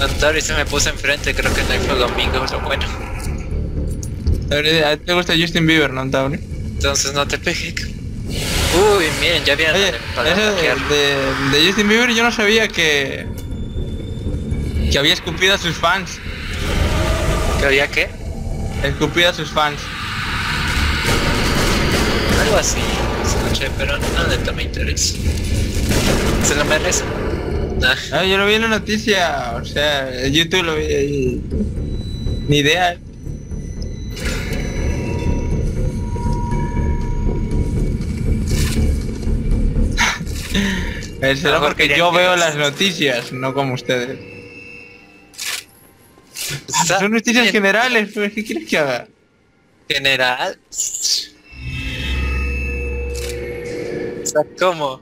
Antauri se me puso enfrente, creo que no fue el domingo, pero bueno. ¿A ti te gusta Justin Bieber, no, Antauri? Entonces no te pegué. Uy, miren, ya habían... Oye, de Justin Bieber yo no sabía que había escupido a sus fans. ¿Que había qué? Escupido a sus fans. Algo así, escuché, pero nada me interesa. ¿Se lo merece? Nah. No, yo lo vi en la noticia, o sea, en YouTube lo vi ahí. Ni idea. Será porque yo veo las noticias, no como ustedes. Son noticias generales, pues, ¿qué quieres que haga? ¿General? ¿Cómo?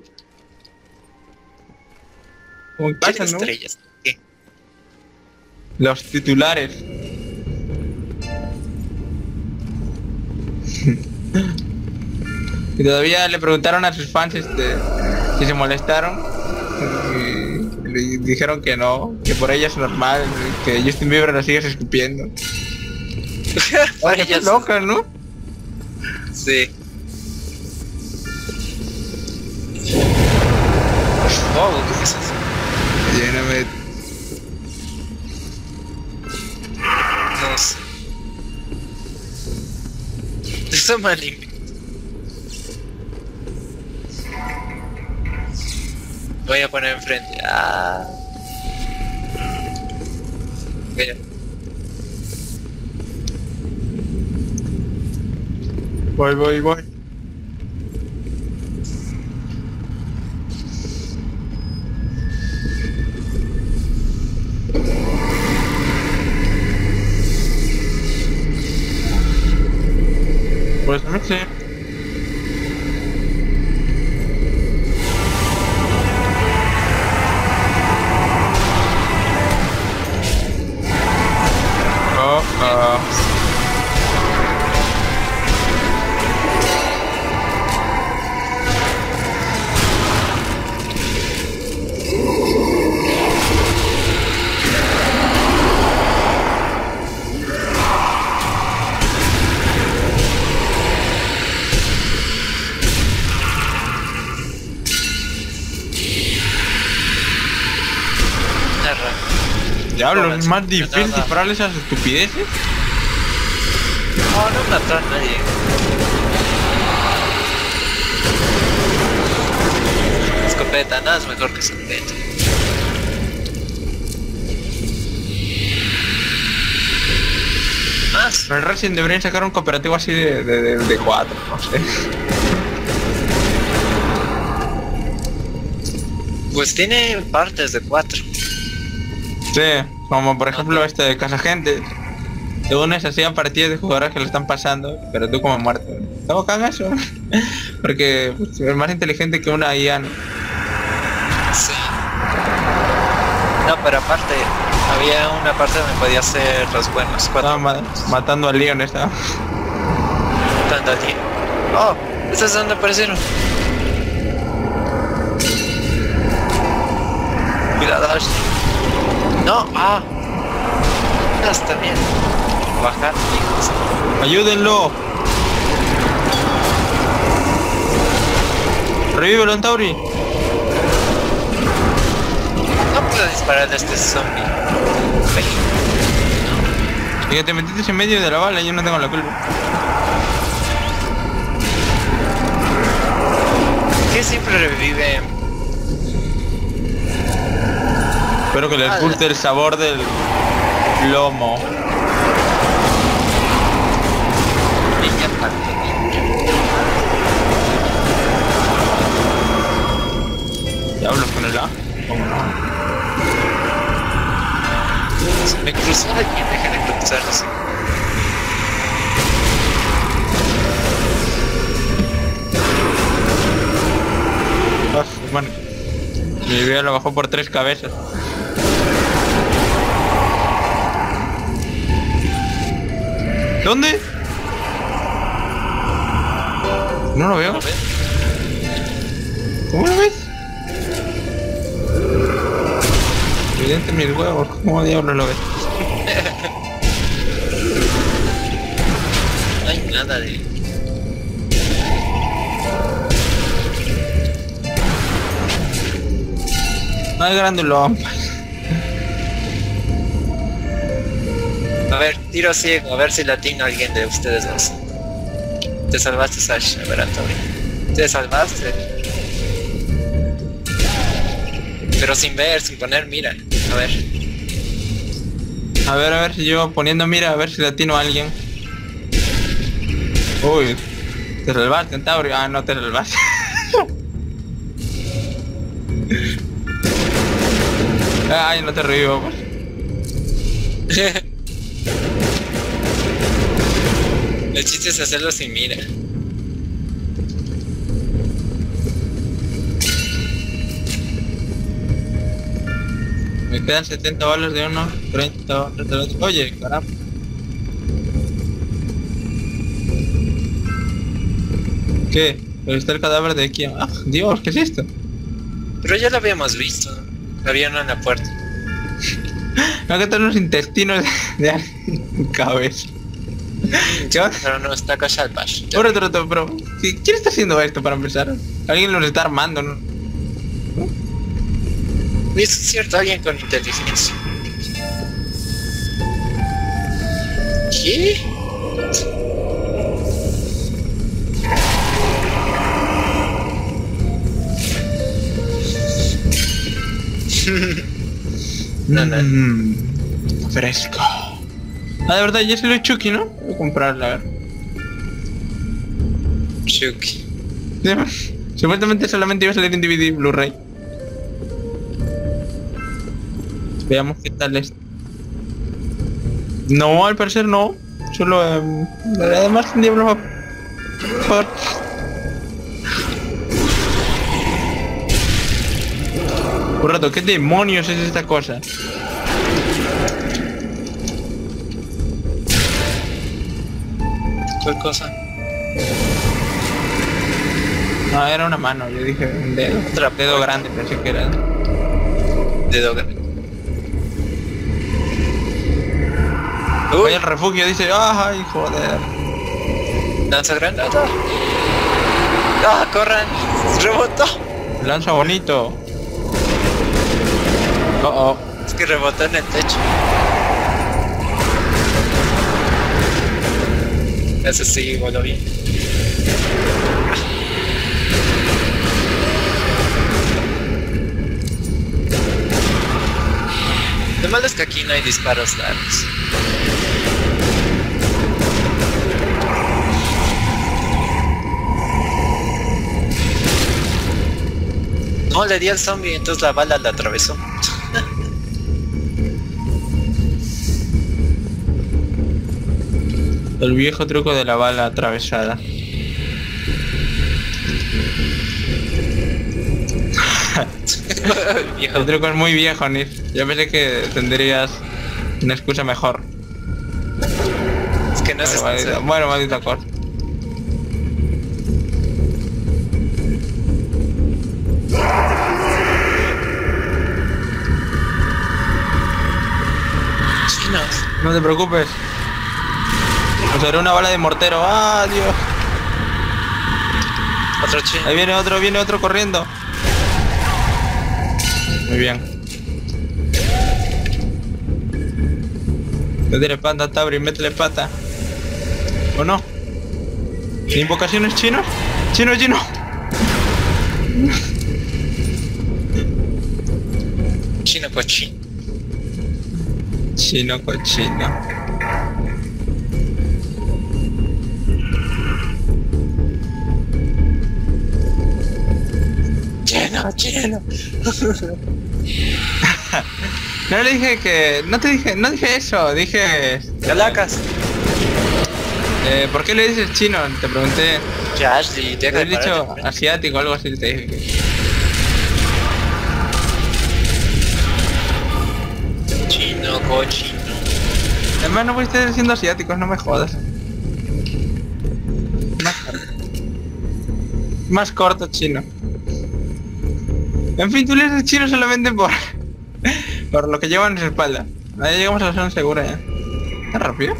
¿Cómo que pasan, no? Estrellas. ¿Qué? Los titulares. Y todavía le preguntaron a sus fans si se molestaron y le dijeron que no, que por ella es normal, que Justin Bieber la sigues escupiendo. Oye, ellas... loca, ¿no? Sí. Oh, ¿qué es eso? Lléname. No sé. Eso me alimenta. Voy a poner enfrente. Ah. Mira. Voy. Pues no sé. Diablo, es más difícil dispararle esas estupideces. No, no mató a nadie. Escopeta, nada es mejor que escopeta. Más. Pero en Racing deberían sacar un cooperativo así de 4, no sé. Pues tiene partes de 4. Sí, como por ejemplo este de Casa Gente. Te unes así a partidas de jugadores que lo están pasando, pero tú como muerto. ¿No cagas o? Porque pues, es más inteligente que una IA. ¿No? Sí. No, pero aparte, había una parte donde podía ser los buenos. Matando al león estaba. Matando al león. Oh, ¿estás donde aparecieron? Cuidado. No, ah, está bien. Bajar, hijos. Ayúdenlo. Revívelo, Antauri. No puedo disparar a este zombie. Oiga, te metiste en medio de la bala, yo no tengo la culpa. ¿Qué siempre reviven? Espero que les guste el sabor del lomo. ¿Ya hablo con el A? ¿Cómo no? Se me cruzó aquí, déjenme cruzarse. Ah, bueno. Mi vida lo bajó por 3 cabezas. ¿Dónde? No lo veo. ¿Lo ves? ¿Cómo lo ves? evidente mil huevos. ¿Cómo diablo lo ves? No hay nada de... No hay grandulón. A ver, tiro ciego, a ver si latino alguien de ustedes dos. Te salvaste, Sash. A ver, Antauri. Te salvaste. Pero sin ver, sin poner mira. A ver. A ver, yo poniendo mira, a ver si latino a alguien. Uy. Te salvaste, Antauri. Ah, no te salvaste. Ay, no te revivo. El chiste es hacerlo sin mira. Me quedan 70 balas de uno, 30 balas del otro. Oye, caramba. ¿Qué? Pero está el cadáver de aquí. ¡Ah, Dios! ¿Qué es esto? Pero ya lo habíamos visto. Había uno en la puerta. No, que todos los intestinos de alguien. Cabeza. Pero no está casado el pash. Pero, ¿quién está haciendo esto para empezar? Alguien los está armando, ¿no? Es cierto, alguien con inteligencia. ¿Qué? No. Fresco. Ah, de verdad, ya se lo he Chucky, ¿no? Voy a comprarla, a ver. Chucky. ¿Sí? Supuestamente solamente iba a salir en DVD Blu-ray. Veamos qué tal es. No, al parecer no. Solo... además, un diablo va... Un rato, ¿qué demonios es esta cosa? ¿Cuál cosa? No, era una mano, yo dije un dedo. Otra dedo grande, pensé que era. Dedo grande. Uy, el refugio dice, ay, joder. Lanza grande. Ah, corran, rebotó. Lanza bonito. Oh, es que rebotó en el techo. Eso sí, voló bien. Lo malo es que aquí no hay disparos largos. No, le di al zombie y entonces la bala la atravesó. El viejo truco de la bala atravesada. El truco es muy viejo, Nif. Yo pensé que tendrías una excusa mejor. Es que no es maldita. Bueno, maldita corta. Chinos. No te preocupes. O sea, era una bala de mortero. ¡Ah, Dios! Otro chino. Ahí viene otro corriendo. Muy bien. Métele pata, Tabri, métele pata. ¿O no? ¿Invocaciones chinos? ¡Chino, chino! Chino cochino. Chino cochino. Chino. No le dije que... No dije eso, dije... Calacas. ¿Por qué le dices chino? Te pregunté... Ya, sí, te he dicho asiático o algo así, te dije que... Chino, cochino. Además no voy a estar siendo asiáticos, no me jodas. Más corto chino. En fin, tú lees el chino solamente por Por lo que llevan en su espalda. Ahí llegamos a la zona segura, ¿eh? ¿Está rápido?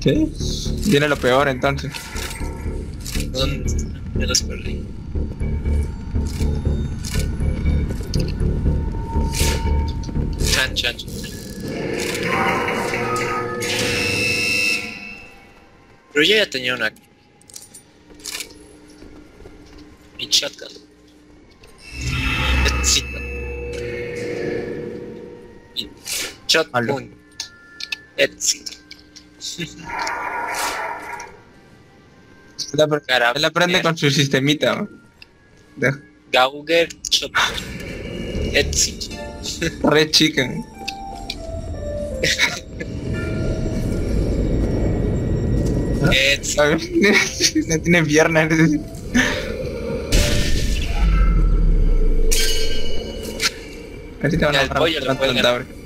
¿Sí? Viene lo peor, entonces. ¿Dónde están? Ya los perdí. Chan, chan, chan. Pero yo ya tenía una... Mi shotgun. Mi shotgun. Etsy. Él aprende con su sistemita. Gauger shotgun. Etsy. Red chicken. No tiene piernas. Ahorita van a parar.